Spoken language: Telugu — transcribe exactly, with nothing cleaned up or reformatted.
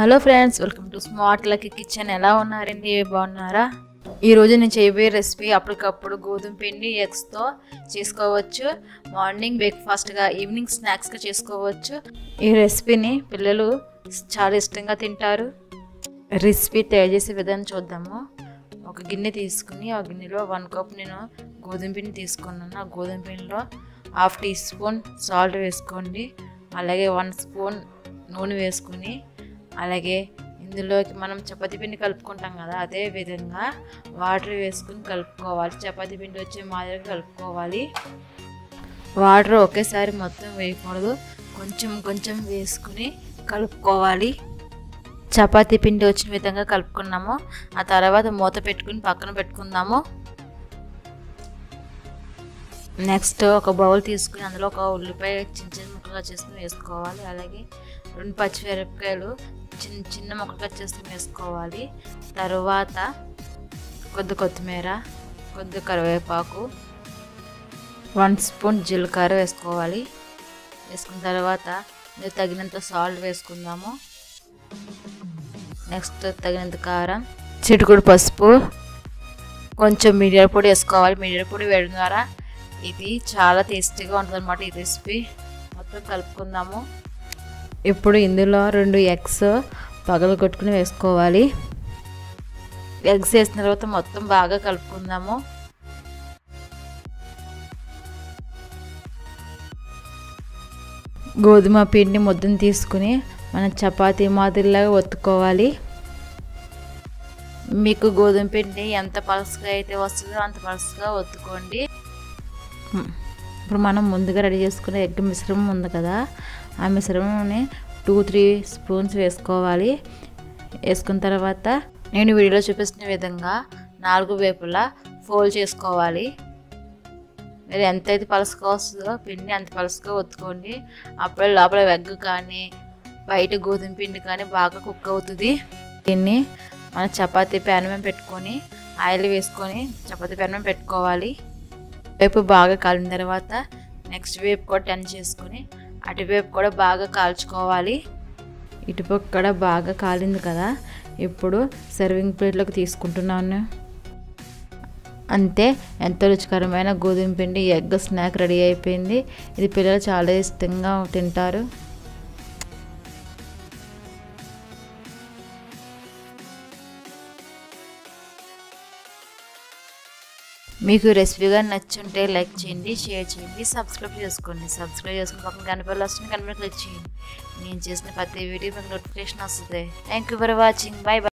Hello friends, welcome to smart lucky kitchen. ఎలా ఉన్నారండి? బాగున్నారా? ఈ రోజు నేను చేయబోయే రెసిపీ అప్పటికప్పుడు గోధుమ పిండి ఎగ్స్తో చేసుకోవచ్చు. మార్నింగ్ బ్రేక్ఫాస్ట్గా, ఈవినింగ్ స్నాక్స్గా చేసుకోవచ్చు. ఈ రెసిపీని పిల్లలు చాలా ఇష్టంగా తింటారు. రెసిపీ తయారు చేసే విధానం చూద్దాము. ఒక గిన్నె తీసుకుని ఆ గిన్నెలో వన్ కప్ నేను గోధుమ పిండి తీసుకున్నాను. ఆ గోధుమ పిండిలో హాఫ్ టీ స్పూన్ సాల్ట్ వేసుకోండి. అలాగే వన్ స్పూన్ నూనె వేసుకుని, అలాగే ఇందులోకి మనం చపాతీ పిండి కలుపుకుంటాం కదా, అదే విధంగా వాటర్ వేసుకుని కలుపుకోవాలి. చపాతీ పిండి వచ్చే మాదిరిగా కలుపుకోవాలి. వాటర్ ఒకేసారి మొత్తం వేయకూడదు, కొంచెం కొంచెం వేసుకుని కలుపుకోవాలి. చపాతీ పిండి వచ్చిన విధంగా కలుపుకున్నాము. ఆ తర్వాత మూత పెట్టుకుని పక్కన పెట్టుకుందాము. నెక్స్ట్ ఒక బౌల్ తీసుకుని అందులో ఒక ఉల్లిపాయ చిన్న చిన్న ముక్కలుగా చేసుకుని వేసుకోవాలి. అలాగే రెండు పచ్చిమిరపకాయలు చిన్న చిన్న ముక్కలుగా చేసుకుని వేసుకోవాలి. తర్వాత కొద్ది కొత్తిమీర, కొద్ది కరివేపాకు, వన్ స్పూన్ జీలకర్ర వేసుకోవాలి. వేసుకున్న తర్వాత తగినంత సాల్ట్ వేసుకుందాము. నెక్స్ట్ తగినంత కారం, చిటికెడు పసుపు, కొంచెం మిరియాల పొడి వేసుకోవాలి. మిరియాల పొడి వేయడం ద్వారా ఇది చాలా టేస్టీగా ఉంటుందన్నమాట. ఈ రెసిపీ మొత్తం కలుపుకుందాము. ఇప్పుడు ఇందులో రెండు ఎగ్స్ పగలు కొట్టుకుని వేసుకోవాలి. ఎగ్స్ వేసిన తర్వాత మొత్తం బాగా కలుపుకుందాము. గోధుమ పిండిని ముద్దను తీసుకుని మనం చపాతీ మాదిరిలాగా ఒత్తుకోవాలి. మీకు గోధుమ పిండి ఎంత పలసగా అయితే వస్తుందో అంత పలసగా ఒత్తుకోండి. ఇప్పుడు మనం ముందుగా రెడీ చేసుకునే ఎగ్ మిశ్రమం ఉంది కదా, ఆ మిశ్రమంని టూ త్రీ స్పూన్స్ వేసుకోవాలి. వేసుకున్న తర్వాత నేను వీడియోలో చూపిస్తున్న విధంగా నాలుగు వైపులా ఫోల్డ్ చేసుకోవాలి. మీరు ఎంతైతే పలసగా వస్తుందో పిండి అంత పలసగా ఒత్తుకోండి. అప్పుడే లోపల ఎగ్ కానీ బయట గోధుమ పిండి కానీ బాగా కుక్ అవుతుంది. దీన్ని మన చపాతీ ప్యాన్ మీద పెట్టుకొని ఆయిల్ వేసుకొని చపాతీ ప్యాన్ మీద పెట్టుకోవాలి. వైపు బాగా కాలిన తర్వాత నెక్స్ట్ వైపు కూడా టర్న్ చేసుకుని అటువైపు కూడా బాగా కాల్చుకోవాలి. ఇటుపక్క కూడా బాగా కాలింది కదా, ఇప్పుడు సర్వింగ్ ప్లేట్లోకి తీసుకుంటున్నాను. అంతే, ఎంతో రుచికరమైన గోధుమ పిండి ఎగ్ స్నాక్ రెడీ అయిపోయింది. ఇది పిల్లలు చాలా ఇష్టంగా తింటారు. మీకు రెసిపీగా నచ్చుంటే లైక్ చేయండి, షేర్ చేయండి, సబ్స్క్రైబ్ చేసుకోండి. సబ్స్క్రైబ్ చేసుకుని పక్కన గంటపల్లి వస్తుంది, గంటపల్లి క్లిక్ చేయండి. నేను చేసిన ప్రతి వీడియో మీకు నోటిఫికేషన్ వస్తుంది. Thank you for watching. Bye by.